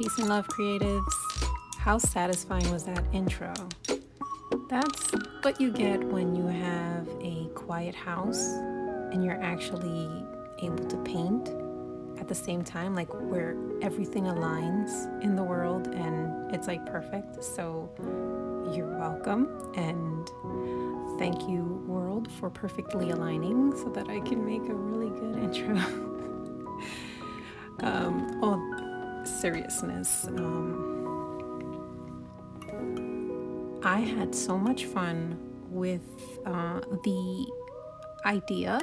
Peace and love, creatives. How satisfying was that intro? That's what you get when you have a quiet house and you're actually able to paint at the same time, like where everything aligns in the world and it's like perfect. So you're welcome, and thank you, world, for perfectly aligning so that I can make a really good intro. Oh, seriousness. I had so much fun with the idea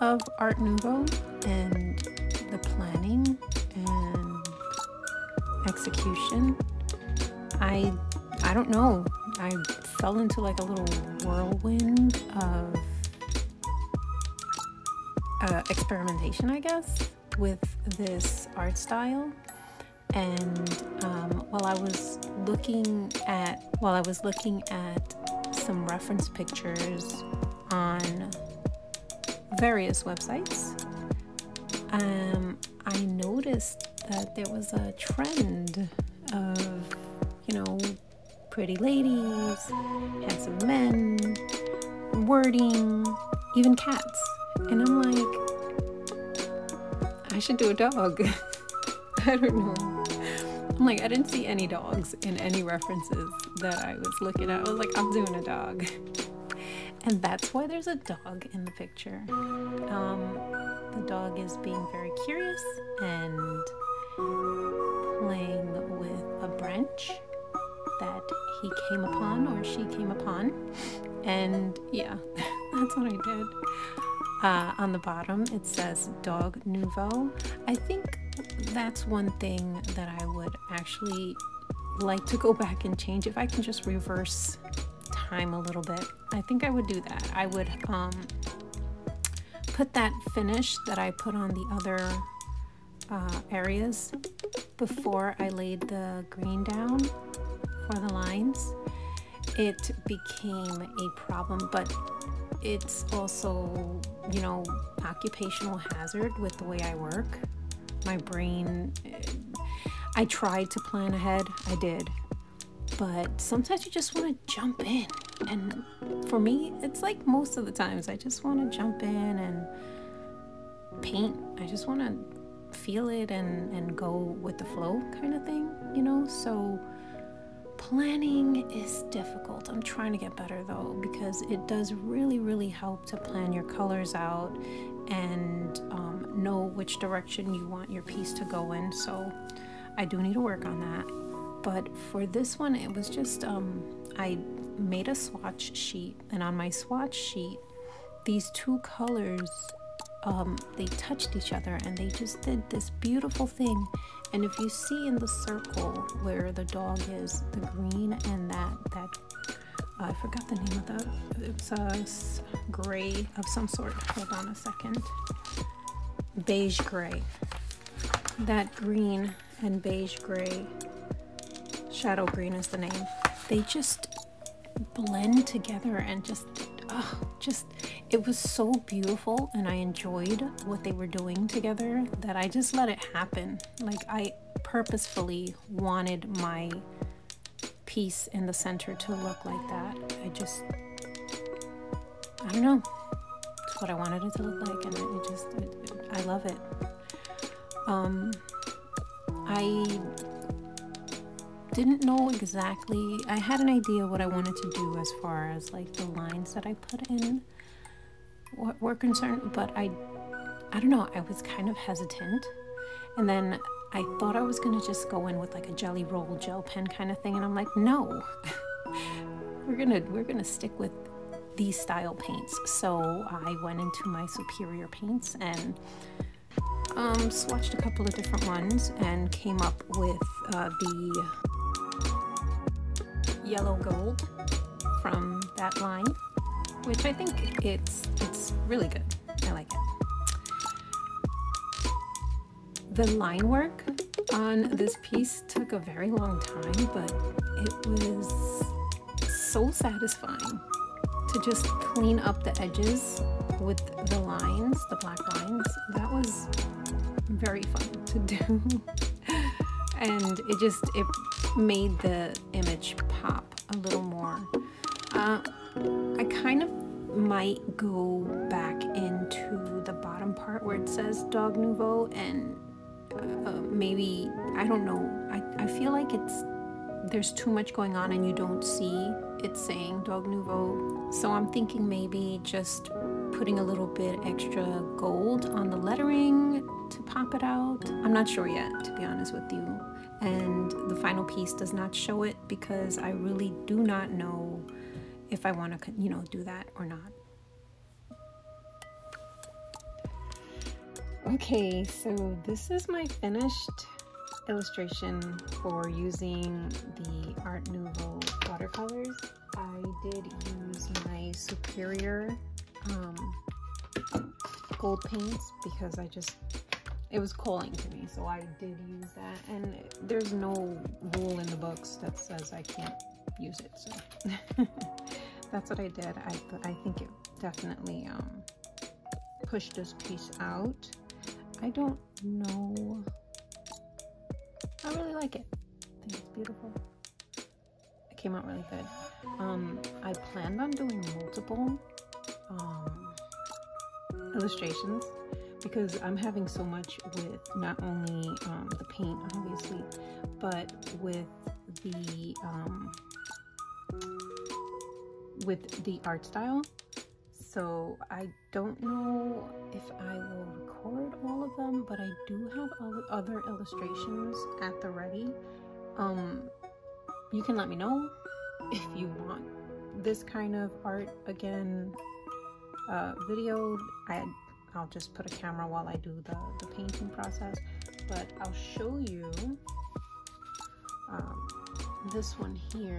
of Art Nouveau and the planning and execution. I don't know, I fell into like a little whirlwind of experimentation, I guess, with this art style. And while I was looking at some reference pictures on various websites, I noticed that there was a trend of, you know, pretty ladies, handsome men, wording, even cats. And I'm like, I should do a dog. I don't know. I'm like, I didn't see any dogs in any references that I was looking at. I was like, I'm doing a dog. And that's why there's a dog in the picture. The dog is being very curious and playing with a branch that he came upon, or she came upon. And yeah, that's what I did. On the bottom, it says Dog Nouveau. I think that's one thing that I would actually like to go back and change. If I can just reverse time a little bit, I think I would do that. I would put that finish that I put on the other areas before I laid the green down for the lines. It became a problem, but it's also, you know, occupational hazard with the way I work. My brain, I tried to plan ahead, I did, but sometimes you just want to jump in, and for me, it's like most of the times I just want to jump in and paint. I just want to feel it and go with the flow kind of thing, you know. So planning is difficult. I'm trying to get better though, because it does really, really help to plan your colors out and know which direction you want your piece to go in. So I do need to work on that. But for this one, it was just I made a swatch sheet, and on my swatch sheet, these two colors, they touched each other and they just did this beautiful thing. And if you see in the circle where the dog is, the green and that I forgot the name of that, it's a gray of some sort, hold on a second, beige gray, that green and beige gray, shadow green is the name, they just blend together and just it was so beautiful, and I enjoyed what they were doing together that I just let it happen. Like, I purposefully wanted my piece in the center to look like that. I don't know, it's what I wanted it to look like, and I love it. I didn't know exactly, I had an idea what I wanted to do as far as like the lines that I put in were concerned, but I don't know, I was kind of hesitant. And then I thought I was gonna just go in with like a jelly roll gel pen kind of thing, and I'm like, no, we're gonna stick with these style paints. So I went into my Superior paints and swatched a couple of different ones and came up with the yellow gold from that line, which I think it's really good. I like it. The line work on this piece took a very long time, but it was so satisfying to just clean up the edges with the lines, the black lines. That was very fun to do. and it made the image pop a little more. I kind of might go back into the bottom part where it says Art Nouveau, and maybe, I don't know, I feel like there's too much going on and you don't see it saying Art Nouveau, so I'm thinking maybe just putting a little bit extra gold on the lettering to pop it out. I'm not sure yet, to be honest with you, and the final piece does not show it because I really do not know if I want to, you know, do that or not. Okay, so this is my finished illustration for using the Art Nouveau watercolors. I did use my Superior gold paints because it was calling to me, so I did use that, and there's no rule in the books that says I can't use it, so that's what I did. I think it definitely pushed this piece out. I don't know, I really like it. I think it's beautiful. It came out really good. I planned on doing multiple illustrations because I'm having so much with not only the paint, obviously, but with the art style. So I don't know if I will record all of them, but I do have other illustrations at the ready. You can let me know if you want this kind of art again video. I'll just put a camera while I do the painting process, but I'll show you this one here,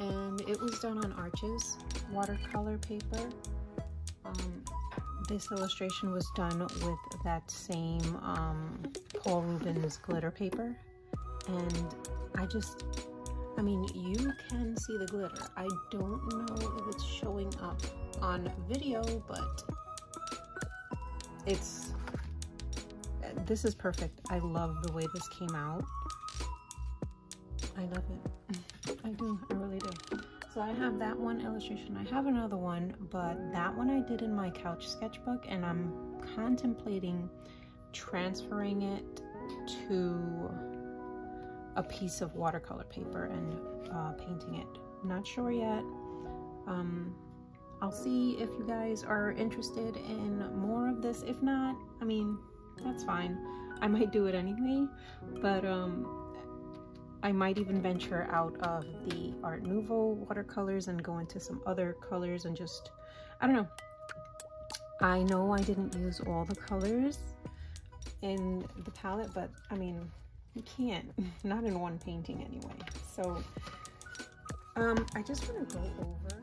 and it was done on Arches watercolor paper. This illustration was done with that same Paul Rubens glitter paper, and I mean, you can see the glitter. I don't know if it's showing up on video, but this is perfect. I love the way this came out. I love it. I do, I really do. So I have that one illustration. I have another one, but that one I did in my couch sketchbook, and I'm contemplating transferring it to a piece of watercolor paper and painting it. I'm not sure yet. I'll see if you guys are interested in more of this. If not, I mean, that's fine. I might do it anyway, but I might even venture out of the Art Nouveau watercolors and go into some other colors and just, I don't know. I know I didn't use all the colors in the palette, but I mean, you can't, not in one painting anyway. So I just want to go over,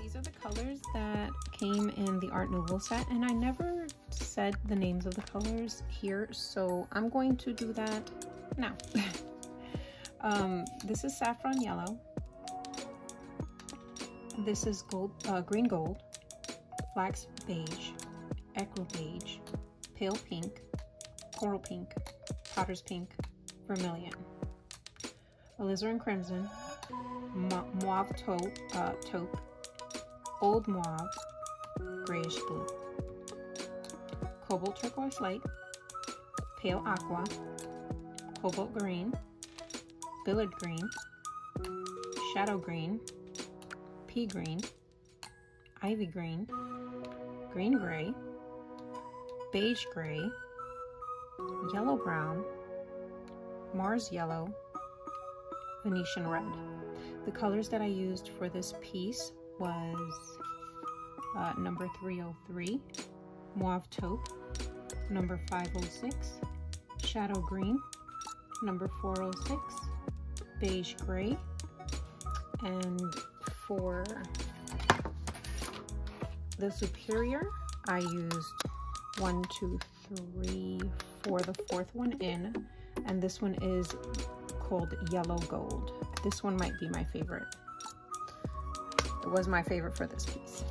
these are the colors that came in the Art Nouveau set, and I never said the names of the colors here, so I'm going to do that now. This is saffron yellow, this is gold, green gold, flax beige, echo beige, pale pink, coral pink, potter's pink, vermilion, alizarin crimson, mauve taupe, old mauve, grayish blue, cobalt turquoise light, pale aqua, cobalt green, billard green, shadow green, pea green, ivy green, green gray, beige gray, yellow brown, Mars yellow, Venetian red. The colors that I used for this piece was number 303, mauve taupe, number 506, shadow green, number 406, beige gray, and for the Superior, I used 1, 2, 3 for the fourth one in, and this one is called yellow gold. This one might be my favorite. It was my favorite for this piece.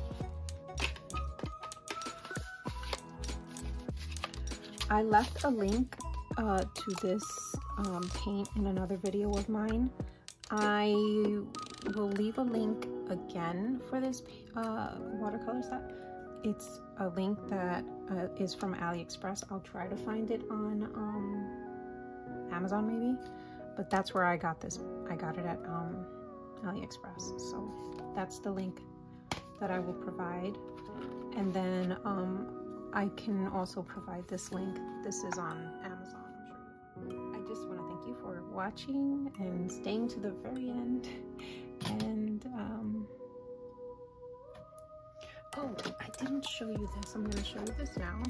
I left a link to this paint in another video of mine. I will leave a link again for this watercolor set. It's a link that is from AliExpress. I'll try to find it on Amazon maybe, but that's where I got this. I got it at AliExpress, so that's the link that I will provide. And then I can also provide this link. This is on Amazon, I'm sure. I just want to thank you for watching and staying to the very end. And oh, I didn't show you this. I'm going to show you this now.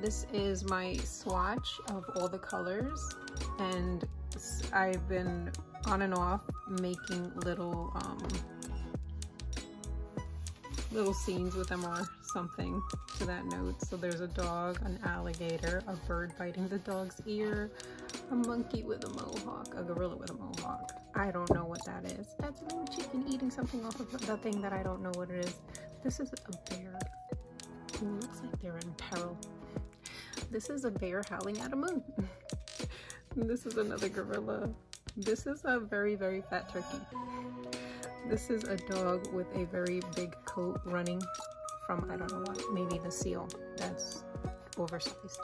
This is my swatch of all the colors, and I've been on and off making little little scenes with them or something to that note. So there's a dog, an alligator, a bird biting the dog's ear, a monkey with a mohawk, a gorilla with a mohawk. I don't know what that is. That's a little chicken eating something off of the thing that I don't know what it is. This is a bear. It looks like they're in peril. This is a bear howling at a moon. This is another gorilla. This is a very, very fat turkey. This is a dog with a very big coat running from, I don't know what, maybe the seal that's oversized.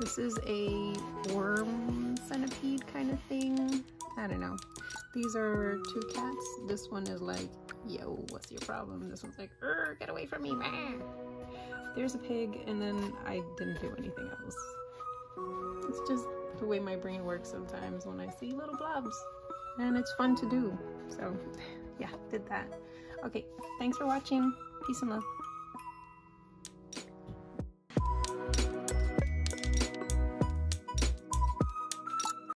This is a worm centipede kind of thing. I don't know. These are two cats. This one is like, yo, what's your problem? This one's like, get away from me, man. There's a pig, and then I didn't do anything else. It's just the way my brain works sometimes when I see little blobs, and it's fun to do. So yeah, did that. Okay, thanks for watching. Peace and love.